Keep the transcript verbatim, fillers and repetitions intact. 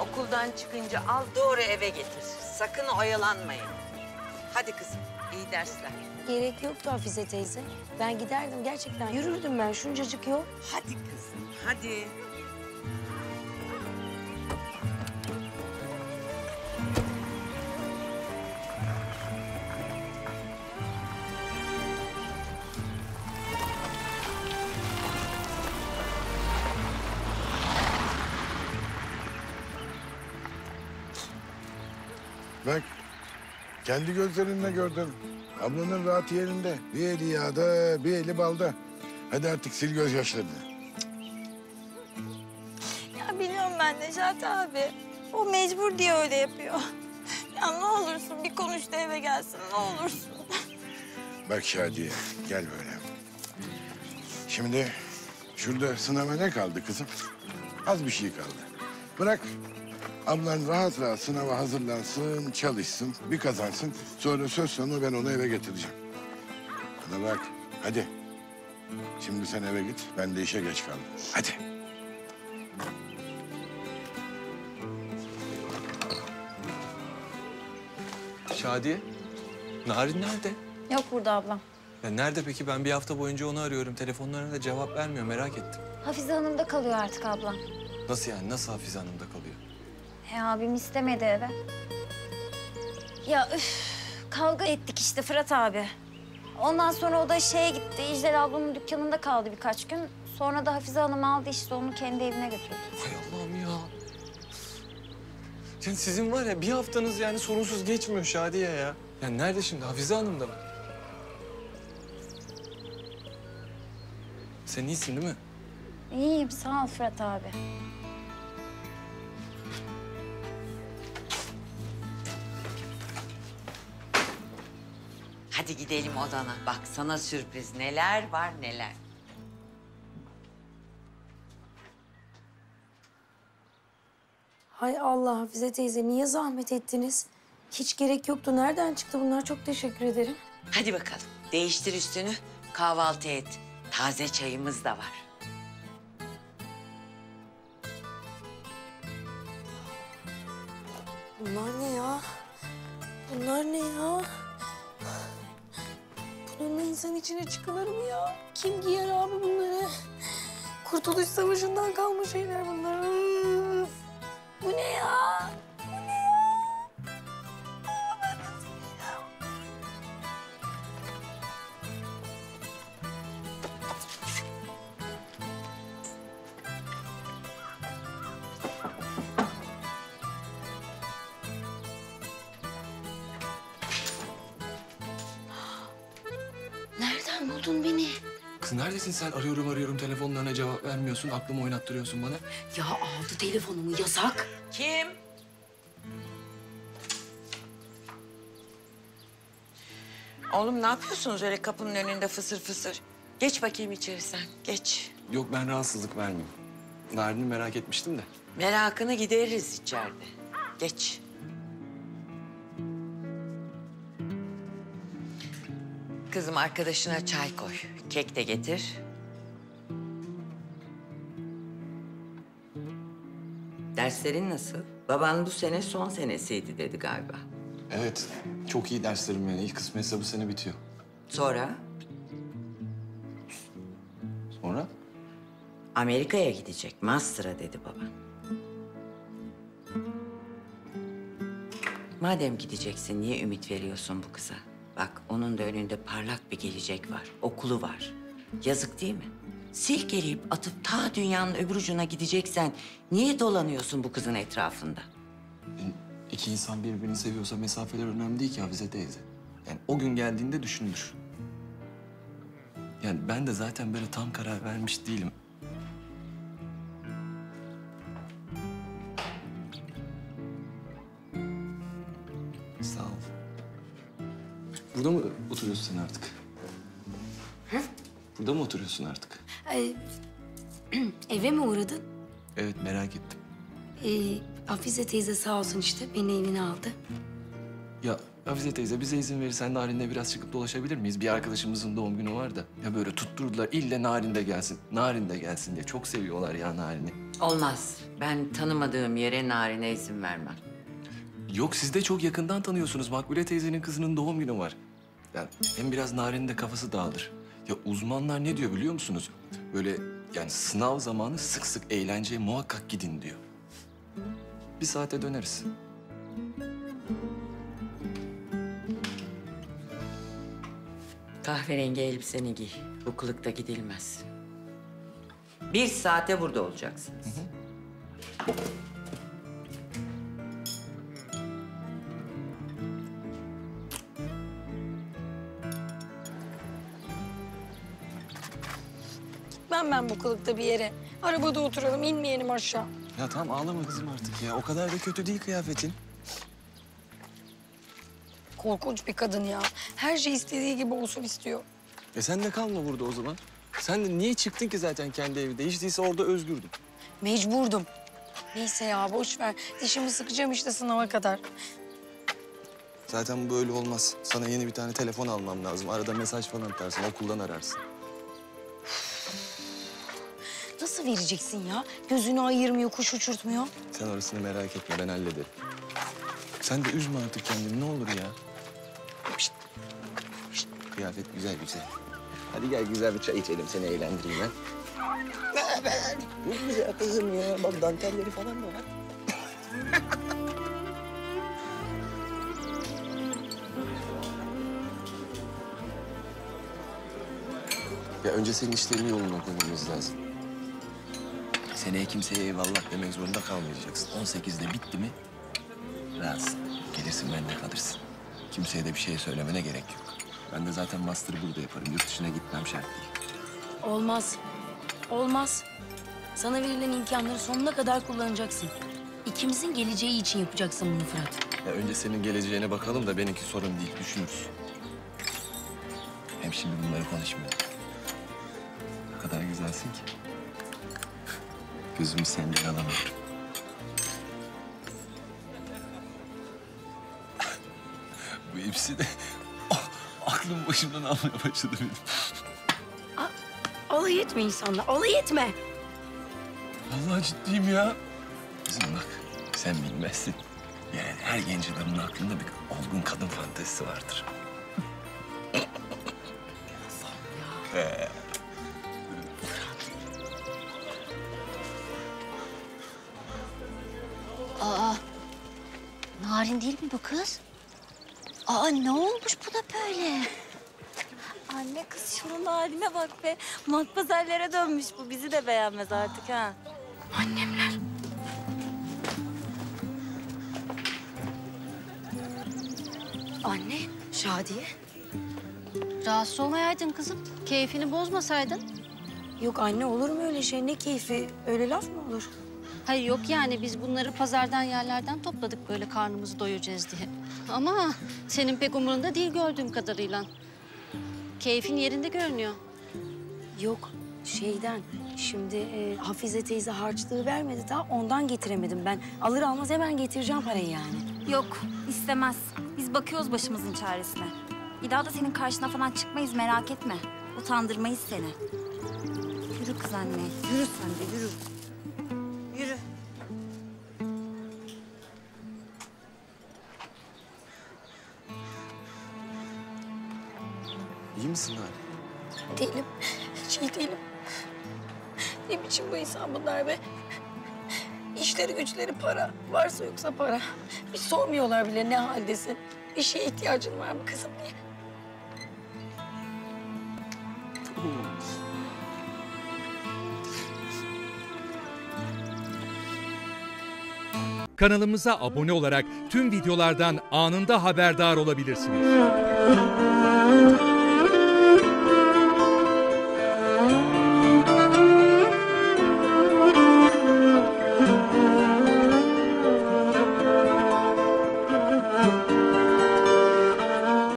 Okuldan çıkınca al doğru eve getir. Sakın oyalanmayın. Hadi kızım, iyi dersler. Gerek yoktu Hafize teyze. Ben giderdim gerçekten. Yürürdüm ben şuncacık yol. Hadi kızım, hadi. Bak, kendi gözlerimle gördüm. Ablanın rahat yerinde. Bir eli yağda, bir eli balda. Hadi artık sil gözyaşlarını. Ya biliyorum ben Necati abi. O mecbur diye öyle yapıyor. Ya ne olursun bir konuş da eve gelsin, ne olursun. Bak Şadiye, gel böyle. Şimdi şurada sınava ne kaldı kızım? Az bir şey kaldı. Bırak. Ablan rahat rahat sınava hazırlansın, çalışsın, bir kazansın. Sonra söz sonu ben onu eve getireceğim. Bana bak, hadi. Şimdi sen eve git, ben de işe geç kaldım. Hadi. Şadiye, Narin nerede? Yok burada ablam. Ya nerede peki? Ben bir hafta boyunca onu arıyorum. Telefonlarına da cevap vermiyor, merak ettim. Hafize Hanım'da kalıyor artık ablam. Nasıl yani? Nasıl Hafize Hanım'da kalıyor? He abim istemedi eve. Ya üf, kavga ettik işte Fırat abi. Ondan sonra o da şeye gitti, İclal ablamın dükkanında kaldı birkaç gün. Sonra da Hafize Hanım aldı işte onu kendi evine götürdü. Hay Allah'ım ya. Yani sizin var ya bir haftanız yani sorunsuz geçmiyor Şadiye ya. Yani nerede şimdi? Hafize Hanım da mı? Sen iyisin değil mi? İyiyim sağ ol Fırat abi. Hadi gidelim odana. Bak sana sürpriz neler var neler. Hay Allah Hafize teyze niye zahmet ettiniz? Hiç gerek yoktu. Nereden çıktı bunlar? Çok teşekkür ederim. Hadi bakalım. Değiştir üstünü. Kahvaltı et. Taze çayımız da var. Bunlar ne ya? Bunlar ne ya? Bunun insan içine çıkılır mı ya? Kim giyer abi bunları? Kurtuluş Savaşı'ndan kalma şeyler bunlar. Bu ne ya? Bu ne ya? Aa, ben nasıl giyeceğim? Buldun beni. Kız neredesin sen? Arıyorum arıyorum telefonlarına cevap vermiyorsun. Aklımı oynattırıyorsun bana. Ya aldı telefonumu yasak. Kim? Oğlum ne yapıyorsunuz öyle kapının önünde fısır fısır? Geç bakayım içeri sen. Geç. Yok ben rahatsızlık vermeyeyim. Narin'i merak etmiştim de. Merakını gideririz içeride. Geç. Kızım arkadaşına çay koy, kek de getir. Derslerin nasıl? Baban bu sene son senesiydi dedi galiba. Evet, çok iyi derslerim yani. İlk kısmı hesabı sene bitiyor. Sonra? Sonra? Amerika'ya gidecek, master'a dedi baban. Madem gideceksin, niye ümit veriyorsun bu kıza? Bak onun da önünde parlak bir gelecek var, okulu var. Yazık değil mi? Silkeleyip atıp ta dünyanın öbür ucuna gideceksen niye dolanıyorsun bu kızın etrafında? Yani iki insan birbirini seviyorsa mesafeler önemli değil ki Hafize teyze. Yani o gün geldiğinde düşünülür. Yani ben de zaten böyle tam karar vermiş değilim. Sağ ol. Burada mı oturuyorsun sen artık? Hı? Burada mı oturuyorsun artık? Ee, eve mi uğradın? Evet, merak ettim. Ee, Hafize teyze sağ olsun işte, beni evine aldı. Ya Hafize teyze bize izin verirsen Narin'le biraz çıkıp dolaşabilir miyiz? Bir arkadaşımızın doğum günü var da. Ya böyle tutturdular, ille Narin de gelsin, Narin de gelsin diye. Çok seviyorlar ya Narin'i. Olmaz. Ben tanımadığım yere Narin'e izin vermem. Yok, siz de çok yakından tanıyorsunuz. Makbule teyzenin kızının doğum günü var. Yani hem biraz Narin'in de kafası dağılır. Ya uzmanlar ne diyor biliyor musunuz? Böyle yani sınav zamanı sık sık eğlenceye muhakkak gidin diyor. Bir saate döneriz. Kahverengi elbiseni giy. Bu kılıkta gidilmez. Bir saate burada olacaksınız. Hı hı. Ben ben bu kılıkta bir yere. Arabada oturalım, inmeyelim aşağı. Ya tamam, ağlama kızım artık ya. O kadar da kötü değil kıyafetin. Korkunç bir kadın ya. Her şey istediği gibi olsun istiyor. E sen de kalma burada o zaman. Sen de niye çıktın ki zaten kendi evinde? Hiç değilse orada özgürdün. Mecburdum. Neyse ya, boş ver. Dişimi sıkacağım işte sınava kadar. Zaten bu böyle olmaz. Sana yeni bir tane telefon almam lazım. Arada mesaj falan atarsın, okuldan ararsın. Nasıl vereceksin ya? Gözünü ayırmıyor, kuş uçurtmuyor. Sen orasını merak etme, ben hallederim. Sen de üzme artık kendini, ne olur ya. Şişt. Şişt. Kıyafet güzel güzel. Hadi gel güzel bir çay içelim, seni eğlendireyim ben. Ne haber? Bu güzel kızım ya. Bak dantelleri falan mı var? Ya önce senin işlerini yoluna koymamız lazım. Seneye kimseye eyvallah demek zorunda kalmayacaksın. on sekizde bitti mi? Rahatsın. Gelirsin, benimle kalırsın. Kimseye de bir şey söylemene gerek yok. Ben de zaten master'ı burada yaparım. Yurt dışına gitmem şart değil. Olmaz. Olmaz. Sana verilen imkanları sonuna kadar kullanacaksın. İkimizin geleceği için yapacaksın bunu Fırat. Ya önce senin geleceğine bakalım da benimki sorun değil. Düşünürüz. Hem şimdi bunları konuşmayalım. O kadar güzelsin ki. Gözümü senden alamıyorum. Bu hepsi de... Aklım başımdan almaya başladı benim. Alay etme insanla, alay etme. Vallahi ciddiyim ya. Kızım bak, sen bilmezsin. Yani her genç adamın aklında bir olgun kadın fantezisi vardır. Ya. Ee. Aa, Narin değil mi bu kız? Aa, ne olmuş buna böyle? Anne, kız şunun haline bak be. Matpazarlara dönmüş bu. Bizi de beğenmez artık ha. Annemler. Anne, Şadiye. Rahatsız olmayaydın kızım. Keyfini bozmasaydın. Yok anne, olur mu öyle şey? Ne keyfi? Öyle laf mı olur? Hayır yok yani, biz bunları pazardan yerlerden topladık böyle karnımızı doyuracağız diye. Ama senin pek umurunda değil gördüğüm kadarıyla. Keyfin yerinde görünüyor. Yok şeyden, şimdi e, Hafize teyze harçlığı vermedi daha, ondan getiremedim ben. Alır almaz hemen getireceğim parayı yani. Yok istemez, biz bakıyoruz başımızın çaresine. Bir daha da senin karşına falan çıkmayız, merak etme. Utandırmayız seni. Yürü kız anne, yürü sen de yürü. Yürü. İyi misin Narin? Değilim. Hiç iyi değilim. Ne biçim bu insan bunlar be? İşleri güçleri para. Varsa yoksa para. Hiç sormuyorlar bile ne haldesin. Bir şeye ihtiyacın var mı kızım diye. Kanalımıza abone olarak tüm videolardan anında haberdar olabilirsiniz.